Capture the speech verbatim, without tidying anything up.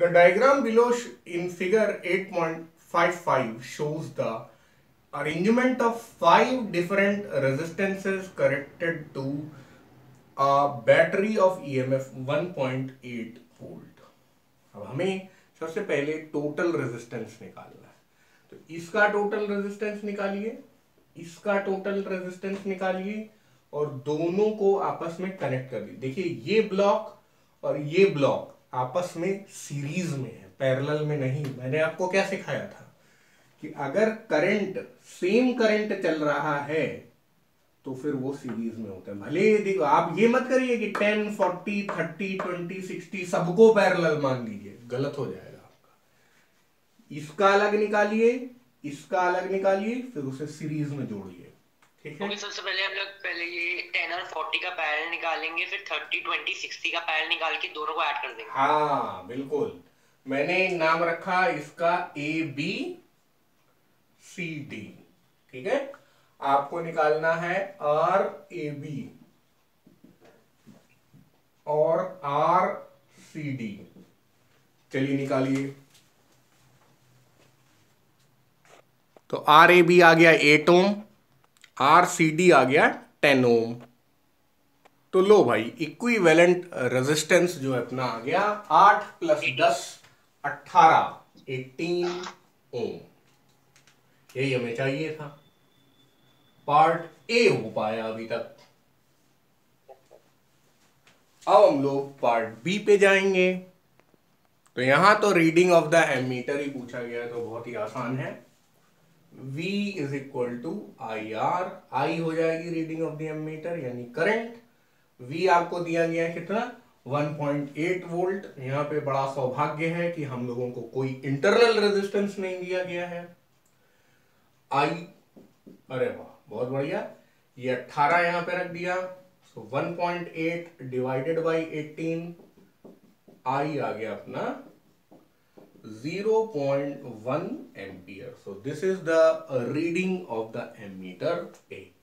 The diagram below in figure eight point five five shows the arrangement of five different resistances connected to a battery of E M F one point eight volt. अब हमें सबसे पहले total resistance निकालना है, तो इसका total resistance निकालिए, इसका टोटल रेजिस्टेंस निकालिए और दोनों को आपस में कनेक्ट कर दीजिए। देखिए ये ब्लॉक और ये ब्लॉक आपस में सीरीज में है, पैरेलल में नहीं। मैंने आपको क्या सिखाया था कि अगर करंट सेम करंट चल रहा है तो फिर वो सीरीज में होता है। भले देखो आप ये मत करिए कि ten, forty, thirty, twenty, sixty सबको पैरेलल मान लीजिए, गलत हो जाएगा आपका। इसका अलग निकालिए, इसका अलग निकालिए, फिर उसे सीरीज में जोड़िए। ठीक है, तो सबसे पहले हम लोग पहले ये टेन और फोर्टी का पैरेलल निकालेंगे, फिर थर्टी, ट्वेंटी, सिक्सटी का पैरेलल निकाल के दोनों को ऐड कर देंगे। हाँ बिल्कुल, मैंने नाम रखा इसका ए बी सी डी। ठीक है, आपको निकालना है आर ए बी और आर सी डी। चलिए निकालिए, तो आर ए बी आ गया eight ohm, R C D आ गया टेन ओम। तो लो भाई, इक्विवेलेंट रेजिस्टेंस जो है अपना आ गया आठ प्लस दस अठारह, अठारह ओम। यही हमें चाहिए था, पार्ट ए हो पाया अभी तक। अब हम लोग पार्ट बी पे जाएंगे। तो यहां तो रीडिंग ऑफ द एमीटर ही पूछा गया, तो बहुत ही आसान है। V is equal to I R, I हो जाएगी रीडिंग ऑफ द एमीटर यानी करंट। V आपको दिया गया है कितना, वन पॉइंट एट वोल्ट। यहाँ पे बड़ा सौभाग्य है कि हम लोगों को कोई इंटरनल रेजिस्टेंस नहीं दिया गया है। I, अरे वाह बहुत बढ़िया, ये अठारह यहाँ पे रख दिया, so one point eight divided by eighteen, I आ गया अपना zero point one ampere. So this is the reading of the ammeter A.